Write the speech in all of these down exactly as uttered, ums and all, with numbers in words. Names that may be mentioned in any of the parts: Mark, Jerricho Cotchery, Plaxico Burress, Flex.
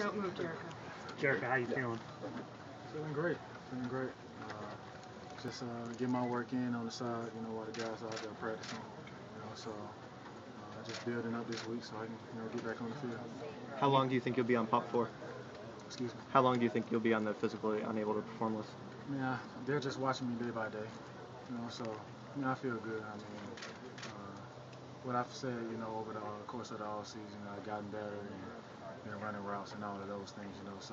Don't move, Jerricho. Jerricho, how you feeling? Feeling great. Feeling great. Uh, just uh, get my work in on the side, you know, while the guys are out there practicing. You know, so uh, just building up this week so I can, you know, get back on the field. How long do you think you'll be on pop for? Excuse me. How long do you think you'll be on the physically unable to perform list? I mean, I, they're just watching me day by day. You know, so you know, I feel good. I mean, uh, what I've said, you know, over the course of the all season, you know, I've gotten better and been running routes and all of those things. You know, so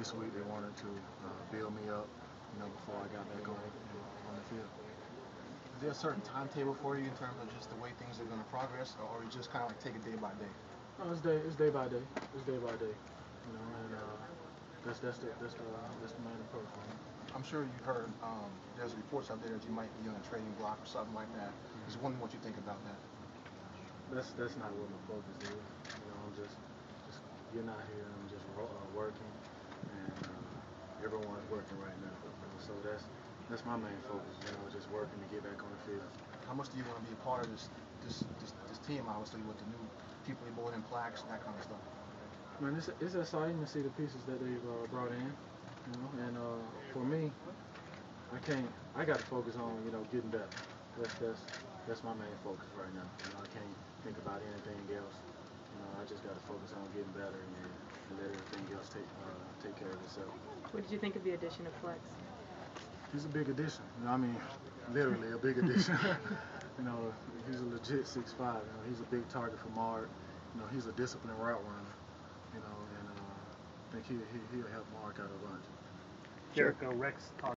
this week they wanted to uh, build me up, you know, before I got back on, you know, on the field. Is there a certain timetable for you in terms of just the way things are going to progress, or you just kind of like take it day by day? No, it's day. It's day by day. It's day by day. You know, and uh, that's that's the that's the uh, that's the main approach. I'm sure you've heard um, there's reports out there that you might be on a trading block or something like that. Mm-hmm. Just wondering what you think about that. That's that's not what my focus is. You know, I'm just just getting out here. I'm just uh, working, and uh, everyone's working right now. So that's that's my main focus. You know, just working to get back on the field. How much do you want to be a part of this this this, this team? Obviously, with the new people involved in Plax, that kind of stuff. Man, it's, it's exciting to see the pieces that they've uh, brought in, you know, and uh, for me, I can't, I got to focus on, you know, getting better. That's, that's, that's my main focus right now. You know, I can't think about anything else. You know, I just got to focus on getting better and, and let everything else take, uh, take care of itself. What did you think of the addition of Flex? He's a big addition. You know, I mean, literally a big addition. You know, he's a legit six five. You know, he's a big target for Mark. You know, he's a disciplined route runner. You know, and uh, I think he, he, he'll help Mark out a bunch. Jerricho, Rex talked.